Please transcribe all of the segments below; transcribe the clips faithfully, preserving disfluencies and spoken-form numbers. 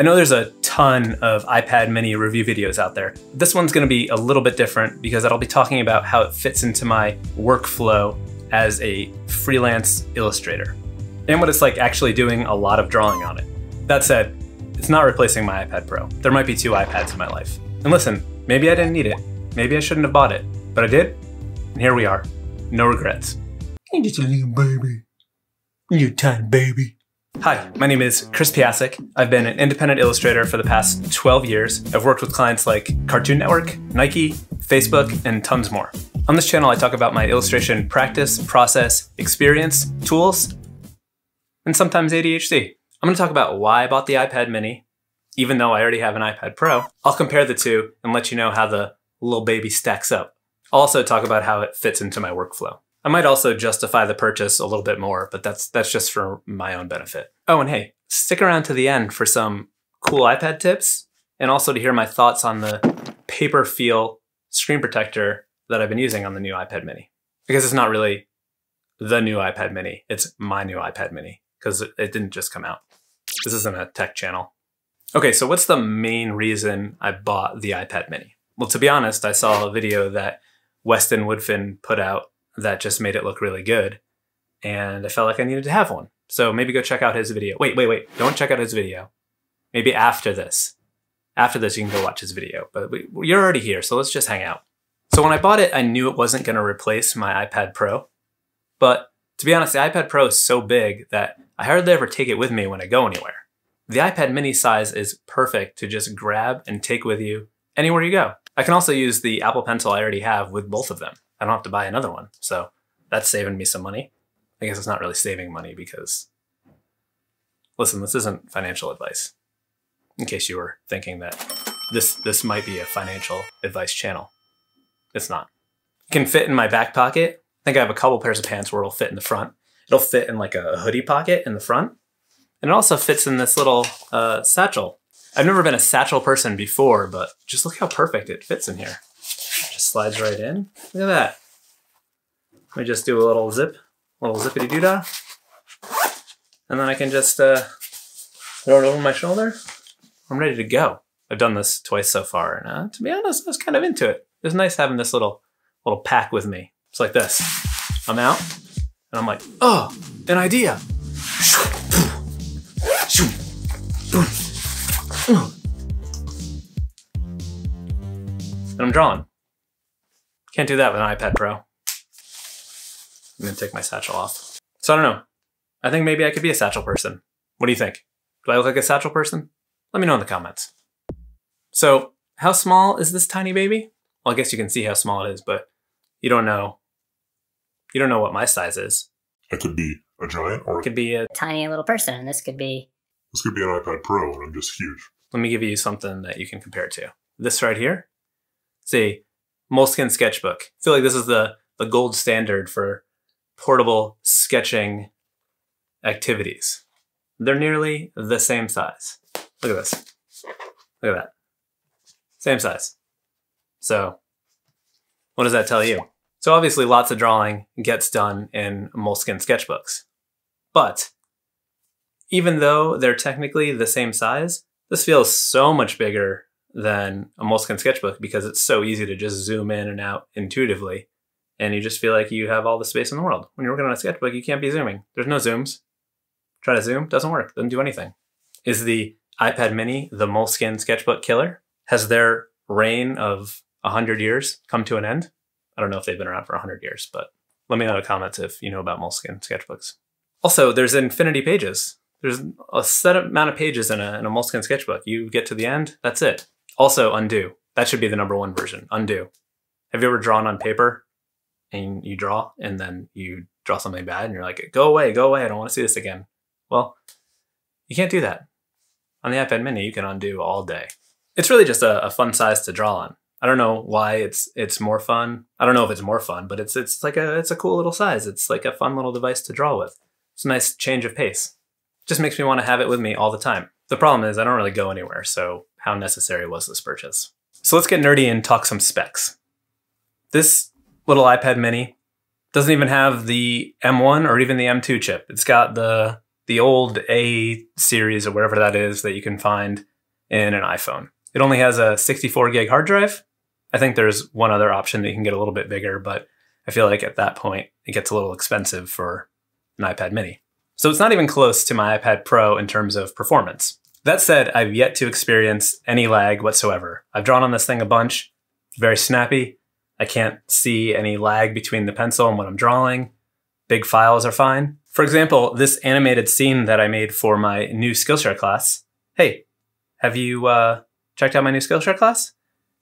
I know there's a ton of iPad Mini review videos out there. This one's gonna be a little bit different because I'll be talking about how it fits into my workflow as a freelance illustrator and what it's like actually doing a lot of drawing on it. That said, it's not replacing my iPad Pro. There might be two iPads in my life. And listen, maybe I didn't need it. Maybe I shouldn't have bought it, but I did, and here we are. No regrets. You're just a little baby. You're a tiny baby. Hi, my name is Chris Piascik. I've been an independent illustrator for the past twelve years. I've worked with clients like Cartoon Network, Nike, Facebook, and tons more. On this channel, I talk about my illustration practice, process, experience, tools, and sometimes A D H D. I'm gonna talk about why I bought the iPad Mini, even though I already have an iPad Pro. I'll compare the two and let you know how the little baby stacks up. I'll also talk about how it fits into my workflow. I might also justify the purchase a little bit more, but that's that's just for my own benefit. Oh, and hey, stick around to the end for some cool iPad tips and also to hear my thoughts on the PaperFeel screen protector that I've been using on the new iPad Mini. Because it's not really the new iPad Mini, it's my new iPad Mini, because it didn't just come out. This isn't a tech channel. Okay, so what's the main reason I bought the iPad Mini? Well, to be honest, I saw a video that Weston Woodfin put out that just made it look really good, and I felt like I needed to have one. So maybe go check out his video. Wait, wait, wait, don't check out his video. Maybe after this. After this, you can go watch his video, but we, you're already here, so let's just hang out. So when I bought it, I knew it wasn't gonna replace my iPad Pro, but to be honest, the iPad Pro is so big that I hardly ever take it with me when I go anywhere. The iPad Mini size is perfect to just grab and take with you anywhere you go. I can also use the Apple Pencil I already have with both of them. I don't have to buy another one, so that's saving me some money. I guess it's not really saving money because, listen, this isn't financial advice. In case you were thinking that this, this might be a financial advice channel. It's not. It can fit in my back pocket. I think I have a couple pairs of pants where it'll fit in the front. It'll fit in like a hoodie pocket in the front. And it also fits in this little uh, satchel. I've never been a satchel person before, but just look how perfect it fits in here. Just slides right in. Look at that. Let me just do a little zip, little zippity doo dah, and then I can just uh, throw it over my shoulder. I'm ready to go. I've done this twice so far, and uh, to be honest, I was kind of into it. It was nice having this little little pack with me. It's like this. I'm out, and I'm like, oh, an idea. And I'm drawing. Can't do that with an iPad Pro. I'm gonna take my satchel off. So I don't know. I think maybe I could be a satchel person. What do you think? Do I look like a satchel person? Let me know in the comments. So how small is this tiny baby? Well, I guess you can see how small it is, but you don't know. You don't know what my size is. I could be a giant, or I could be a tiny little person, and this could be... This could be an iPad Pro, and I'm just huge. Let me give you something that you can compare it to. This right here. See, Moleskine sketchbook. I feel like this is the, the gold standard for portable sketching activities. They're nearly the same size. Look at this. Look at that. Same size. So what does that tell you? So obviously lots of drawing gets done in Moleskine sketchbooks. But even though they're technically the same size, this feels so much bigger than a Moleskine sketchbook because it's so easy to just zoom in and out intuitively, and you just feel like you have all the space in the world. When you're working on a sketchbook, you can't be zooming. There's no zooms. Try to zoom, doesn't work, doesn't do anything. Is the iPad Mini the Moleskine sketchbook killer? Has their reign of one hundred years come to an end? I don't know if they've been around for one hundred years, but let me know in the comments if you know about Moleskine sketchbooks. Also, there's infinity pages. There's a set amount of pages in a, in a Moleskine sketchbook. You get to the end, that's it. Also, undo. That should be the number one version. Undo. Have you ever drawn on paper and you draw and then you draw something bad and you're like, go away, go away, I don't want to see this again. Well, you can't do that. On the iPad Mini, you can undo all day. It's really just a, a fun size to draw on. I don't know why it's it's more fun. I don't know if it's more fun, but it's it's like a it's a cool little size. It's like a fun little device to draw with. It's a nice change of pace. It just makes me want to have it with me all the time. The problem is I don't really go anywhere, so how necessary was this purchase? So let's get nerdy and talk some specs. This little iPad Mini doesn't even have the M one or even the M two chip. It's got the the old A series or whatever that is that you can find in an iPhone. It only has a sixty-four gig hard drive. I think there's one other option that you can get a little bit bigger, but I feel like at that point, it gets a little expensive for an iPad mini. So it's not even close to my iPad Pro in terms of performance. That said, I've yet to experience any lag whatsoever. I've drawn on this thing a bunch, very snappy. I can't see any lag between the pencil and what I'm drawing. Big files are fine. For example, this animated scene that I made for my new Skillshare class. Hey, have you uh, checked out my new Skillshare class?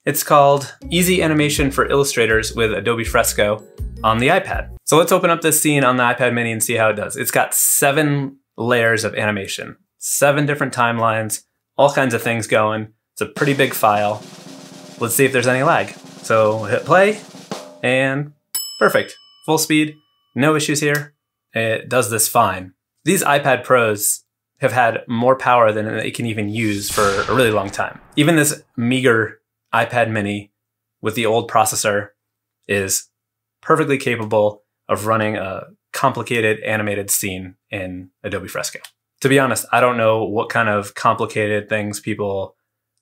It's called Easy Animation for Illustrators with Adobe Fresco on the iPad. So let's open up this scene on the iPad mini and see how it does. It's got seven layers of animation, seven different timelines, all kinds of things going. It's a pretty big file. Let's see if there's any lag. So hit play and perfect. Full speed, no issues here. It does this fine. These iPad Pros have had more power than it can even use for a really long time. Even this meager iPad mini with the old processor is perfectly capable of running a complicated animated scene in Adobe Fresco. To be honest, I don't know what kind of complicated things people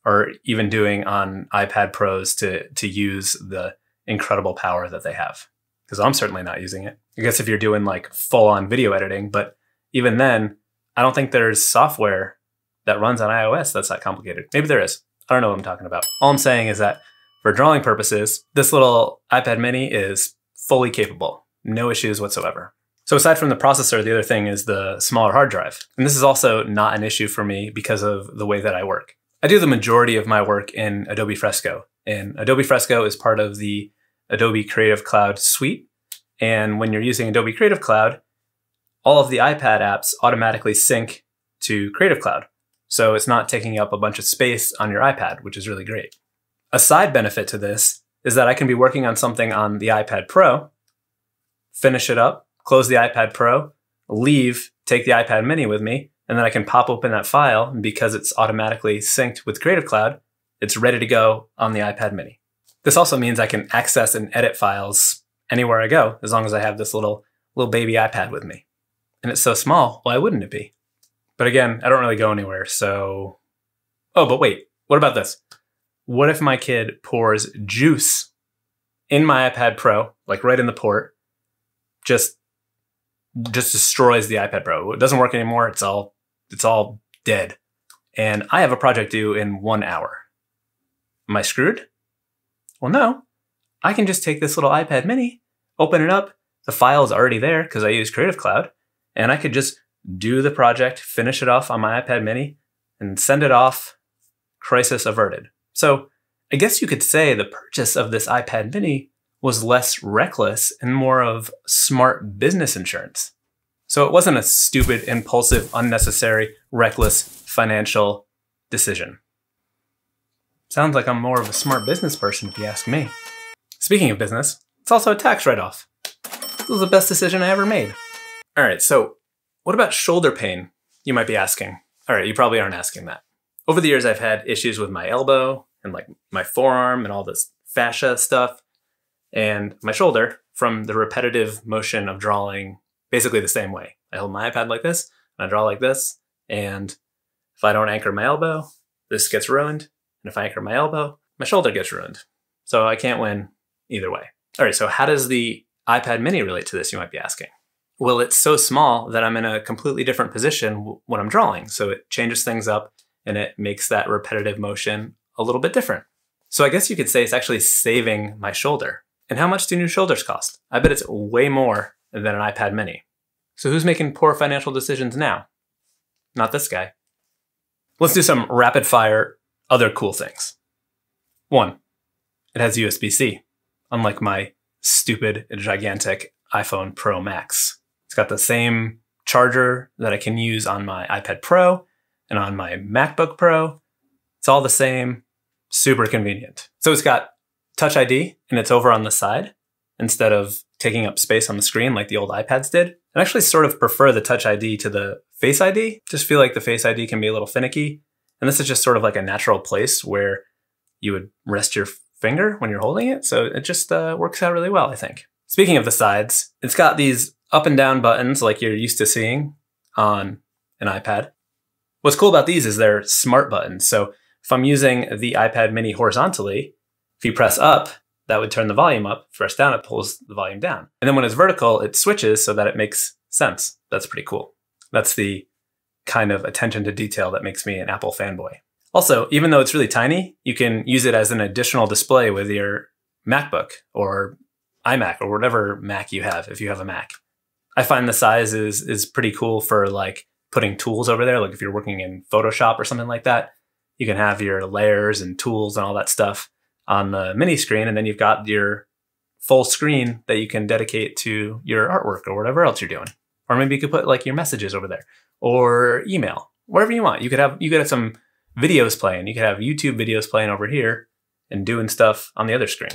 are even doing on iPad Pros to, to use the incredible power that they have, because I'm certainly not using it. I guess if you're doing like full-on video editing, but even then, I don't think there's software that runs on iOS that's that complicated. Maybe there is. I don't know what I'm talking about. All I'm saying is that for drawing purposes, this little iPad mini is fully capable, no issues whatsoever. So aside from the processor, the other thing is the smaller hard drive. And this is also not an issue for me because of the way that I work. I do the majority of my work in Adobe Fresco, and Adobe Fresco is part of the Adobe Creative Cloud suite. And when you're using Adobe Creative Cloud, all of the iPad apps automatically sync to Creative Cloud. So it's not taking up a bunch of space on your iPad, which is really great. A side benefit to this is that I can be working on something on the iPad Pro, finish it up, close the iPad Pro, leave, take the iPad mini with me, and then I can pop open that file, and because it's automatically synced with Creative Cloud, it's ready to go on the iPad mini. This also means I can access and edit files anywhere I go, as long as I have this little, little baby iPad with me. And it's so small, why wouldn't it be? But again, I don't really go anywhere, so... Oh, but wait, what about this? What if my kid pours juice in my iPad Pro, like right in the port, just just destroys the iPad Pro? It doesn't work anymore, it's all, it's all dead. And I have a project due in one hour. Am I screwed? Well, no. I can just take this little iPad mini, open it up, the file's already there because I use Creative Cloud, and I could just do the project, finish it off on my iPad mini, and send it off, crisis averted. So I guess you could say the purchase of this iPad mini was less reckless and more of smart business insurance. So it wasn't a stupid, impulsive, unnecessary, reckless financial decision. Sounds like I'm more of a smart business person if you ask me. Speaking of business, it's also a tax write-off. This was the best decision I ever made. All right, so what about shoulder pain, you might be asking? All right, you probably aren't asking that. Over the years, I've had issues with my elbow and like my forearm and all this fascia stuff and my shoulder from the repetitive motion of drawing basically the same way. I hold my iPad like this and I draw like this. And if I don't anchor my elbow, this gets ruined. And if I anchor my elbow, my shoulder gets ruined. So I can't win either way. All right, so how does the iPad mini relate to this, you might be asking? Well, it's so small that I'm in a completely different position when I'm drawing. So it changes things up and it makes that repetitive motion a little bit different. So I guess you could say it's actually saving my shoulder. And how much do new shoulders cost? I bet it's way more than an iPad mini. So who's making poor financial decisions now? Not this guy. Let's do some rapid fire other cool things. One, it has U S B C, unlike my stupid, gigantic iPhone Pro Max. It's got the same charger that I can use on my iPad Pro and on my MacBook Pro. It's all the same, super convenient. So it's got Touch I D and it's over on the side instead of taking up space on the screen like the old iPads did. I actually sort of prefer the Touch I D to the Face I D. Just feel like the Face I D can be a little finicky. And this is just sort of like a natural place where you would rest your finger when you're holding it. So it just uh, works out really well, I think. Speaking of the sides, it's got these up and down buttons like you're used to seeing on an iPad. What's cool about these is they're smart buttons. So if I'm using the iPad Mini horizontally, if you press up, that would turn the volume up. If you press down, it pulls the volume down. And then when it's vertical, it switches so that it makes sense. That's pretty cool. That's the kind of attention to detail that makes me an Apple fanboy. Also, even though it's really tiny, you can use it as an additional display with your MacBook or iMac or whatever Mac you have, if you have a Mac. I find the size is, is pretty cool for like putting tools over there. Like if you're working in Photoshop or something like that, you can have your layers and tools and all that stuff on the mini screen. And then you've got your full screen that you can dedicate to your artwork or whatever else you're doing. Or maybe you could put like your messages over there or email, whatever you want. You could have, you could have some videos playing. You could have YouTube videos playing over here and doing stuff on the other screen.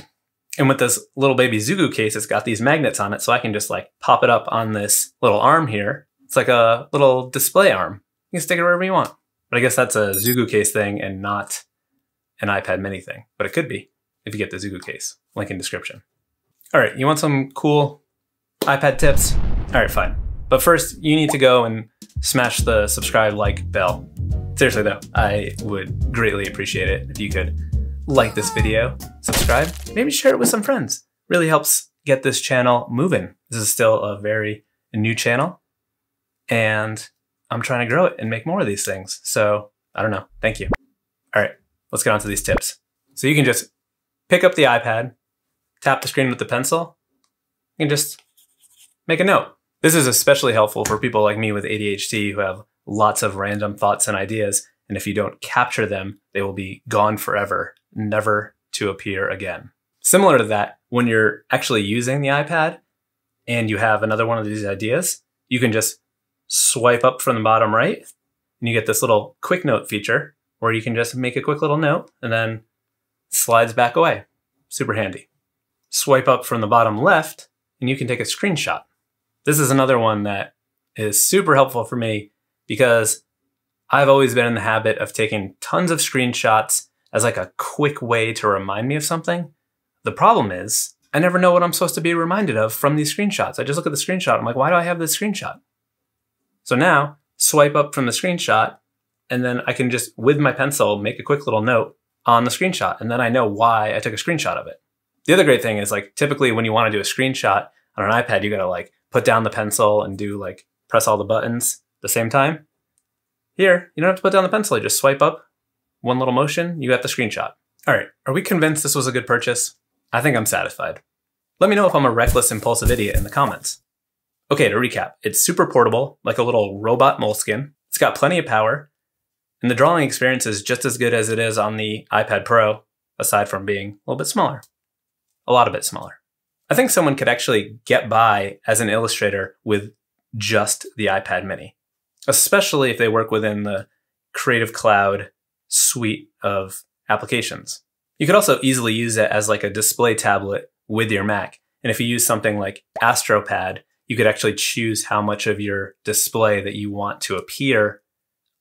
And with this little baby Zugu case, it's got these magnets on it. So I can just like pop it up on this little arm here. It's like a little display arm. You can stick it wherever you want. But I guess that's a Zugu case thing and not an iPad Mini thing. But it could be if you get the Zugu case. Link in description. All right, you want some cool iPad tips? All right, fine. But first, you need to go and smash the subscribe, like, bell. Seriously though, I would greatly appreciate it if you could like this video, subscribe, maybe share it with some friends. Really helps get this channel moving. This is still a very new channel and I'm trying to grow it and make more of these things. So I don't know. Thank you. All right, let's get on to these tips. So you can just pick up the iPad, tap the screen with the pencil, and just make a note. This is especially helpful for people like me with A D H D who have lots of random thoughts and ideas. And if you don't capture them, they will be gone forever, never to appear again. Similar to that, when you're actually using the iPad and you have another one of these ideas, you can just swipe up from the bottom right and you get this little quick note feature where you can just make a quick little note and then slides back away. Super handy. Swipe up from the bottom left and you can take a screenshot. This is another one that is super helpful for me because I've always been in the habit of taking tons of screenshots as like a quick way to remind me of something. The problem is I never know what I'm supposed to be reminded of from these screenshots. I just look at the screenshot. I'm like, why do I have this screenshot? So now swipe up from the screenshot and then I can just with my pencil, make a quick little note on the screenshot. And then I know why I took a screenshot of it. The other great thing is like, typically when you want to do a screenshot on an iPad, you got to like put down the pencil and do like press all the buttons at the same time. Here, you don't have to put down the pencil. You just swipe up one little motion, you got the screenshot. All right, are we convinced this was a good purchase? I think I'm satisfied. Let me know if I'm a reckless, impulsive idiot in the comments. Okay, to recap, it's super portable, like a little robot Moleskine. It's got plenty of power, and the drawing experience is just as good as it is on the iPad Pro, aside from being a little bit smaller, a lot a bit smaller. I think someone could actually get by as an illustrator with just the iPad Mini, especially if they work within the Creative Cloud suite of applications. You could also easily use it as like a display tablet with your Mac. And if you use something like AstroPad, you could actually choose how much of your display that you want to appear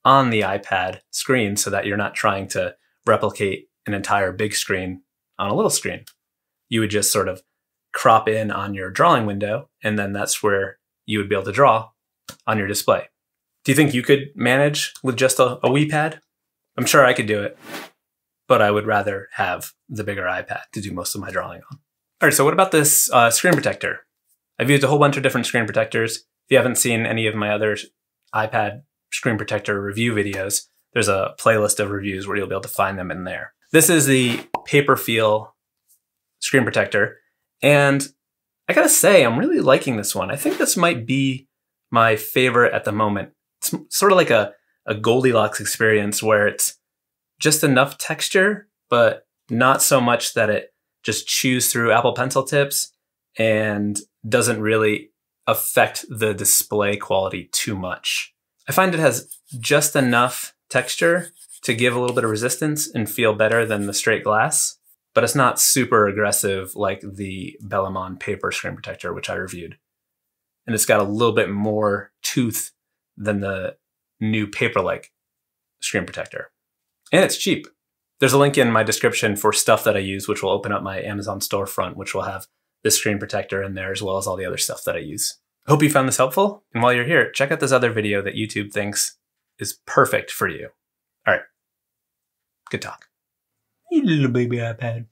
on the iPad screen so that you're not trying to replicate an entire big screen on a little screen. You would just sort of crop in on your drawing window, and then that's where you would be able to draw on your display. Do you think you could manage with just a, a WePad? I'm sure I could do it, but I would rather have the bigger iPad to do most of my drawing on. All right, so what about this uh, screen protector? I've used a whole bunch of different screen protectors. If you haven't seen any of my other iPad screen protector review videos, there's a playlist of reviews where you'll be able to find them in there. This is the PaperFeel screen protector. And I gotta say, I'm really liking this one. I think this might be my favorite at the moment. It's sort of like a, a Goldilocks experience where it's just enough texture, but not so much that it just chews through Apple Pencil tips and doesn't really affect the display quality too much. I find it has just enough texture to give a little bit of resistance and feel better than the straight glass. But it's not super aggressive like the Bellamon paper screen protector, which I reviewed. And it's got a little bit more tooth than the new paper-like screen protector. And it's cheap. There's a link in my description for stuff that I use, which will open up my Amazon storefront, which will have this screen protector in there as well as all the other stuff that I use. Hope you found this helpful. And while you're here, check out this other video that YouTube thinks is perfect for you. All right. Good talk. You little baby iPad.